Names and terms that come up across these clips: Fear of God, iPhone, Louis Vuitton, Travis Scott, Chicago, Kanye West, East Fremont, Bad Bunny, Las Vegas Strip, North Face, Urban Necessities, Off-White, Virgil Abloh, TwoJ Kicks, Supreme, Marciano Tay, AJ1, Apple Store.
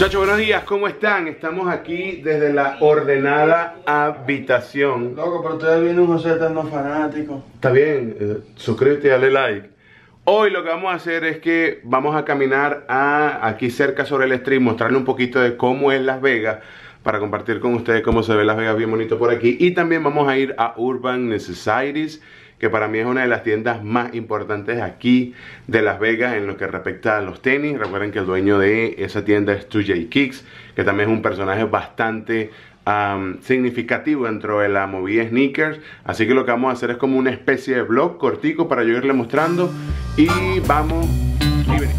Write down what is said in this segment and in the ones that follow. Muchachos, buenos días, ¿cómo están? Estamos aquí desde la ordenada habitación. Loco, pero ustedes vienen un José tan no fanático. Está bien, suscríbete y dale like. Hoy lo que vamos a hacer es que vamos a caminar aquí cerca sobre el Strip, mostrarle un poquito de cómo es Las Vegas, para compartir con ustedes cómo se ve Las Vegas bien bonito por aquí. Y también vamos a ir a Urban Necessities, que para mí es una de las tiendas más importantes aquí de Las Vegas en lo que respecta a los tenis. Recuerden que el dueño de esa tienda es TwoJ Kicks, que también es un personaje bastante significativo dentro de la movida sneakers. Así que lo que vamos a hacer es como una especie de vlog cortico para yo irle mostrando. Y vamos y venimos.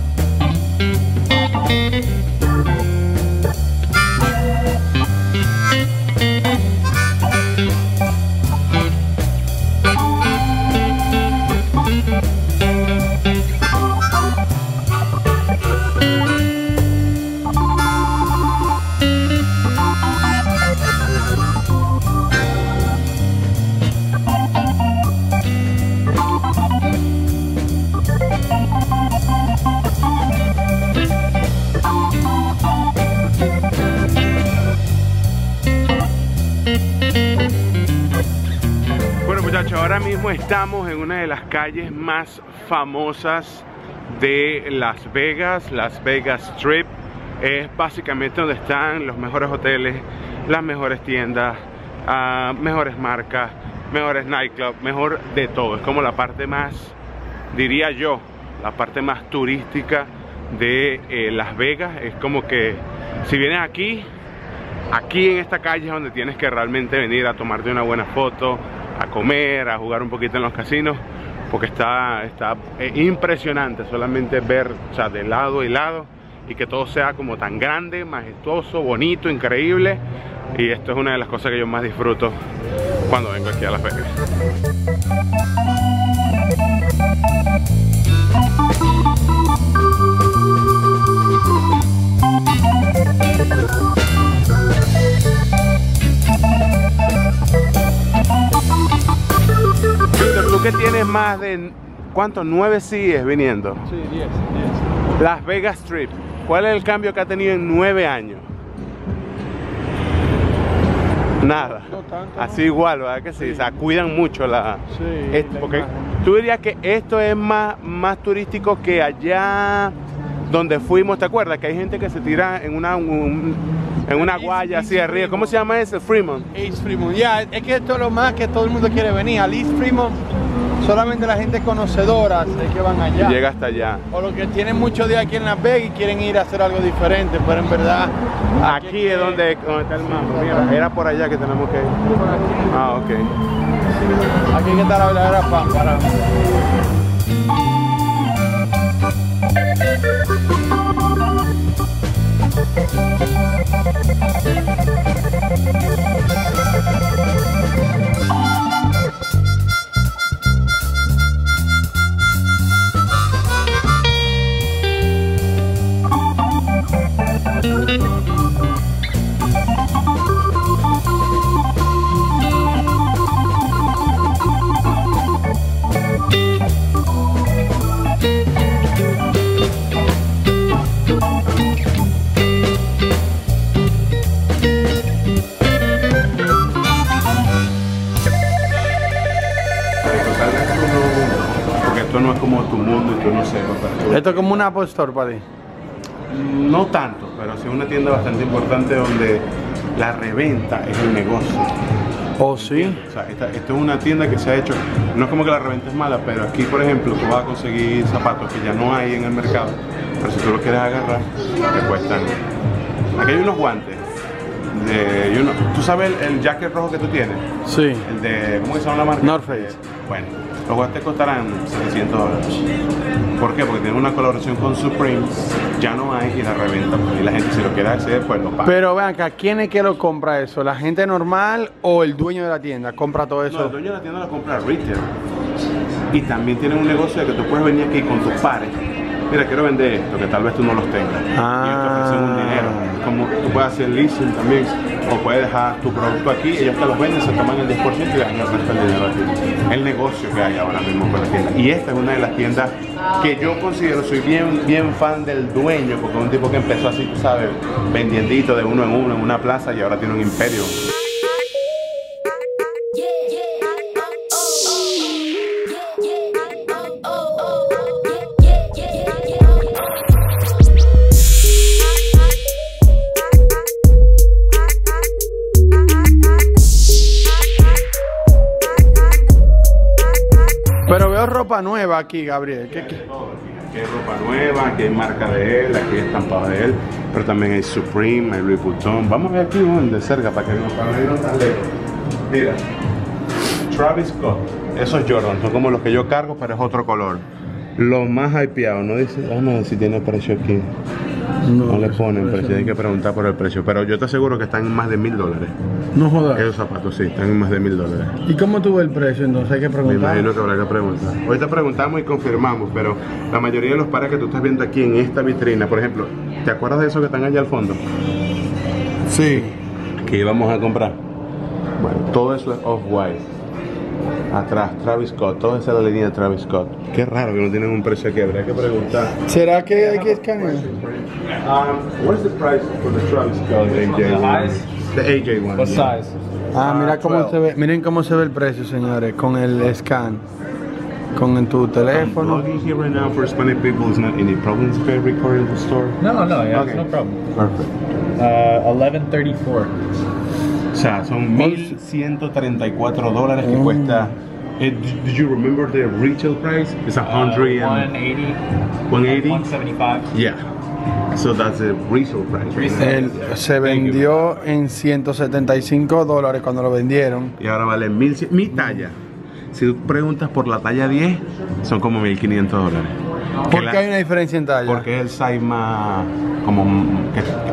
Ahora mismo estamos en una de las calles más famosas de Las Vegas, Las Vegas Strip. Es básicamente donde están los mejores hoteles, las mejores tiendas, mejores marcas, mejores nightclubs, mejor de todo. Es como la parte más, diría yo, la parte más turística de Las Vegas. Es como que si vienes aquí en esta calle es donde tienes que realmente venir a tomarte una buena foto, a comer, a jugar un poquito en los casinos, porque está impresionante solamente ver, o sea, de lado y lado, y que todo sea como tan grande, majestuoso, bonito, increíble. Y esto es una de las cosas que yo más disfruto cuando vengo aquí a Las Vegas. ¿Tú que tienes más de cuántos? 9 sigues viniendo. Sí, 10. Las Vegas Strip. ¿Cuál es el cambio que ha tenido en 9 años? Nada. No tanto, ¿no? Así igual, ¿verdad que sí? Sí. O sea, cuidan mucho la... Sí, porque tú dirías que esto es más turístico que allá donde fuimos, ¿te acuerdas? Que hay gente que se tira en una guaya así arriba. ¿Cómo se llama ese? Fremont. East Fremont. Ya, es que esto es lo más que todo el mundo quiere venir. Al East Fremont solamente la gente conocedora es que van allá. Llega hasta allá. O los que tienen muchos días aquí en Las Vegas y quieren ir a hacer algo diferente, pero en verdad... Aquí es donde está el mapa. Mira, era por allá que tenemos que ir. Por aquí. Ah, ok. Aquí hay que estar la verdadera pámpara. Esto es como una Apple Store para ti. No tanto, pero sí una tienda bastante importante donde la reventa es el negocio. Oh, sí. O sea, esto es una tienda que se ha hecho. No es como que la reventa es mala, pero aquí, por ejemplo, tú vas a conseguir zapatos que ya no hay en el mercado, pero si tú los quieres agarrar, te cuestan. Aquí hay unos guantes. ¿Tú sabes el jacket rojo que tú tienes? Sí. El de, ¿cómo se llama la marca? North Face. Bueno, los guantes costarán $700. ¿Por qué? Porque tienen una colaboración con Supreme, ya no hay, y la reventa, pues, y la gente si lo quiere acceder, pues lo paga. Pero vean acá, ¿quién es que lo compra eso? ¿La gente normal o el dueño de la tienda compra todo eso? No, el dueño de la tienda lo compra retail. Y también tienen un negocio de que tú puedes venir aquí con tus pares mira, quiero vender esto, que tal vez tú no los tengas. Ah. Y ellos te ofrecen un dinero. Como tú puedes hacer leasing también, o puedes dejar tu producto aquí, ellos te los venden, se toman el 10% y les ganan el dinero a ti. El negocio que hay ahora mismo con la tienda. Y esta es una de las tiendas que yo considero, soy bien fan del dueño, porque es un tipo que empezó así, tú sabes, vendiendito de uno en uno en una plaza y ahora tiene un imperio. Nueva aquí, Gabriel. Aquí hay ropa nueva, aquí hay marca de él, aquí hay estampado de él, pero también hay Supreme, hay Louis Vuitton. Vamos a ver aquí uno de cerca para que no irnos tan lejos. Mira, Travis Scott, esos Jordan son como los que yo cargo, pero es otro color. Los más hypeados, no dice, déjame ver si tiene precio aquí. No le ponen precio, tienen que preguntar por el precio, pero yo te aseguro que están en más de $1000. No jodas. Esos zapatos sí, están en más de $1000. ¿Y cómo tuvo el precio entonces? Hay que preguntar. Me imagino que habrá que preguntar. Ahorita preguntamos y confirmamos, pero la mayoría de los pares que tú estás viendo aquí en esta vitrina, por ejemplo, ¿te acuerdas de esos que están allá al fondo? Sí. ¿Qué íbamos a comprar? Bueno, todo eso es Off-White. Atrás, Travis Scott, toda esa es la línea de Travis Scott. Qué raro que no tienen un precio aquí, habrá que preguntar. ¿Será que hay que escanear? What is the price for the Travis Scott? The AJ1. The AJ1. What size? Ah, mira cómo se ve, miren cómo se ve el precio, señores, con el scan. Con tu teléfono. I'm vlogging here right now for Hispanic people. Is not any problems if I record in the store? No, no, yeah, okay. No problem. Perfect. 1134. O sea, son $1134 que cuesta. Do you remember the retail price? It's $175. Yeah. So that's the retail price. Se vendió en $175 cuando lo vendieron. Y ahora vale $1100. Mi talla. Si tú preguntas por la talla 10, son como $1500. ¿Por qué hay una diferencia en talla? Porque es el size más, como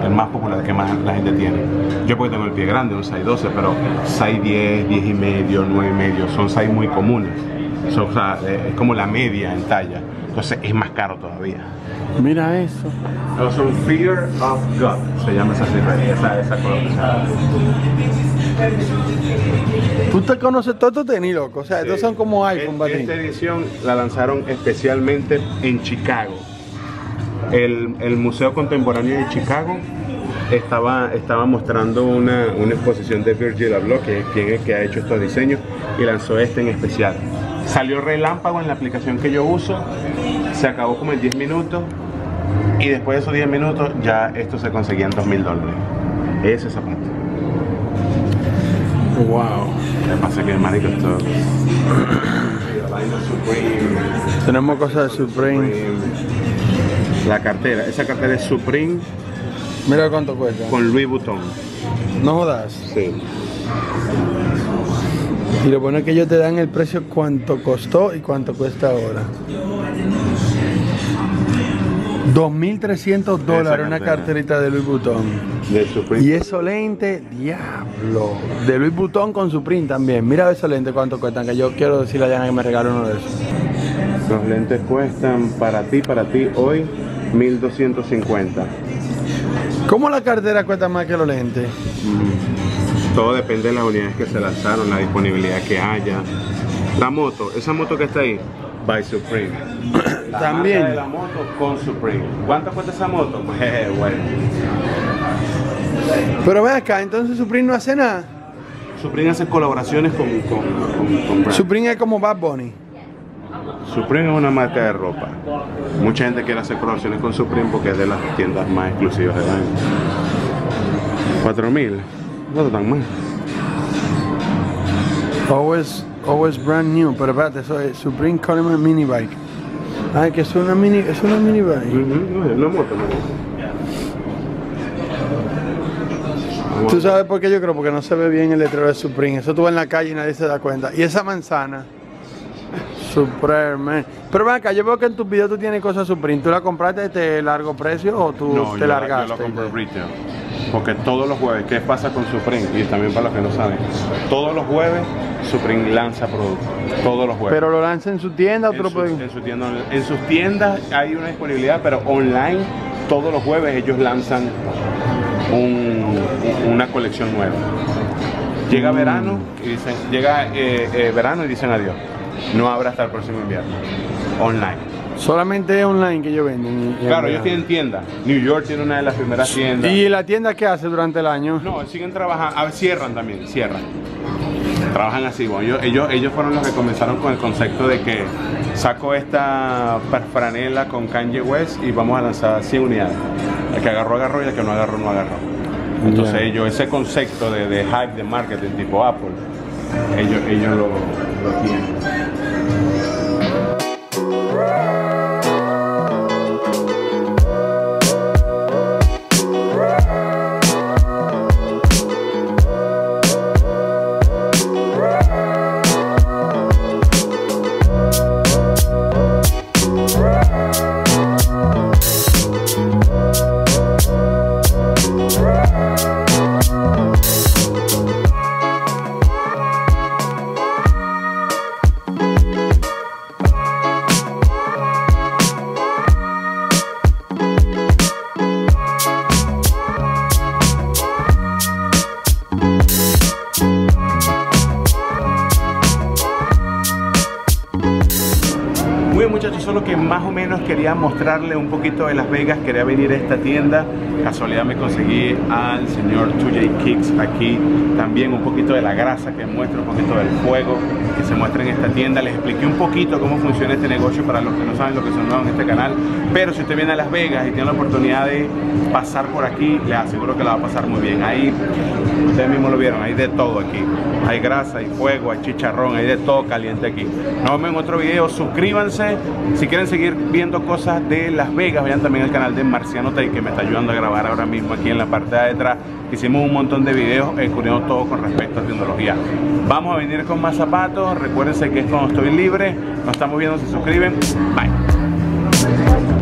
el más popular, que más la gente tiene. Yo porque tengo el pie grande, un size 12, pero size 10, 10 y medio, 9 y medio, son size muy comunes. O sea, es como la media en talla. Entonces es más caro todavía. Mira eso. No, son Fear of God, se llama esa cifra, esa color. Tú te conoces todo esto tenis, loco. O sea, sí. Estos son como iPhone. Esta edición la lanzaron especialmente en Chicago. El Museo Contemporáneo de Chicago estaba mostrando una exposición de Virgil Abloh, que es quien es que ha hecho estos diseños, y lanzó este en especial. Salió relámpago en la aplicación que yo uso, se acabó como en 10 minutos, y después de esos 10 minutos ya esto se conseguía en $2000. Ese zapato. Wow. Me pasa que el marico esto. Tenemos cosas de Supreme. La cartera, esa cartera es Supreme. Mira cuánto cuesta. Con Louis Vuitton. No jodas. Sí. Y lo bueno es que ellos te dan el precio, cuánto costó y cuánto cuesta ahora. $2300 una carterita de Louis Vuitton. De y eso lente, diablo. De Louis Vuitton con Supreme también. Mira esos lentes cuánto cuestan, que yo quiero decirle a Diana que me regale uno de esos. Los lentes cuestan para ti hoy $1250. ¿Cómo la cartera cuesta más que los lentes? Todo depende de las unidades que se lanzaron, la disponibilidad que haya. La moto, esa moto que está ahí, by Supreme. La también de la moto con Supreme. ¿Cuánto cuesta esa moto? Bueno. Pero ven acá, entonces Supreme no hace nada. Supreme hace colaboraciones con Supreme es como Bad Bunny. Supreme es una marca de ropa. Mucha gente quiere hacer colaboraciones con Supreme porque es de las tiendas más exclusivas del año. 4000. No está tan mal. Always brand new. Pero espérate, eso es Supreme Coleman Mini Bike. Ay, que es una mini bike. No, es una moto. ¿Tú sabes por qué yo creo? Porque no se ve bien el letrero de Supreme. Eso tú vas en la calle y nadie se da cuenta. Y esa manzana. Supreme. Pero ven acá, yo veo que en tus videos tú tienes cosas Supreme. ¿Tú la compraste de largo precio o tú te largaste? No, yo la compré retail. porque todos los jueves, ¿qué pasa con Supreme? Y también para los que no saben, todos los jueves Supreme lanza productos, todos los jueves. ¿Pero lo lanza en su tienda o otro producto? En sus tiendas hay una disponibilidad, pero online todos los jueves ellos lanzan una colección nueva. Llega verano y dicen, verano y dicen adiós. No habrá hasta el próximo invierno. Online. Solamente online que ellos venden. Claro, ellos tienen tiendas. New York tiene una de las primeras tiendas. ¿Y la tienda qué hace durante el año? No, siguen trabajando. A ver, cierran también, cierran. Trabajan así. Bueno, ellos fueron los que comenzaron con el concepto de que saco esta franela con Kanye West y vamos a lanzar 100 unidades. El que agarró, agarró, y el que no agarró, no agarró. Entonces ellos, ese concepto de hype de marketing tipo Apple, ellos lo tienen. Quería mostrarle un poquito de Las Vegas, quería venir a esta tienda, casualidad me conseguí al señor TwoJ Kicks aquí, también un poquito de la grasa que muestra, un poquito del fuego que se muestra en esta tienda, les expliqué un poquito cómo funciona este negocio para los que no saben, lo que son nuevos en este canal, pero si usted viene a Las Vegas y tiene la oportunidad de pasar por aquí, les aseguro que la va a pasar muy bien. Ahí, ustedes mismos lo vieron, hay de todo aquí, hay grasa, hay fuego, hay chicharrón, hay de todo caliente aquí. Nos vemos en otro video, suscríbanse, si quieren seguir viendo cosas de Las Vegas, vean también el canal de Marciano Tay, que me está ayudando a grabar ahora mismo aquí en la parte de atrás. Hicimos un montón de videos cubriendo todo con respecto a tecnología. Vamos a venir con más zapatos, recuérdense que es cuando estoy libre. Nos estamos viendo, se suscriben, bye.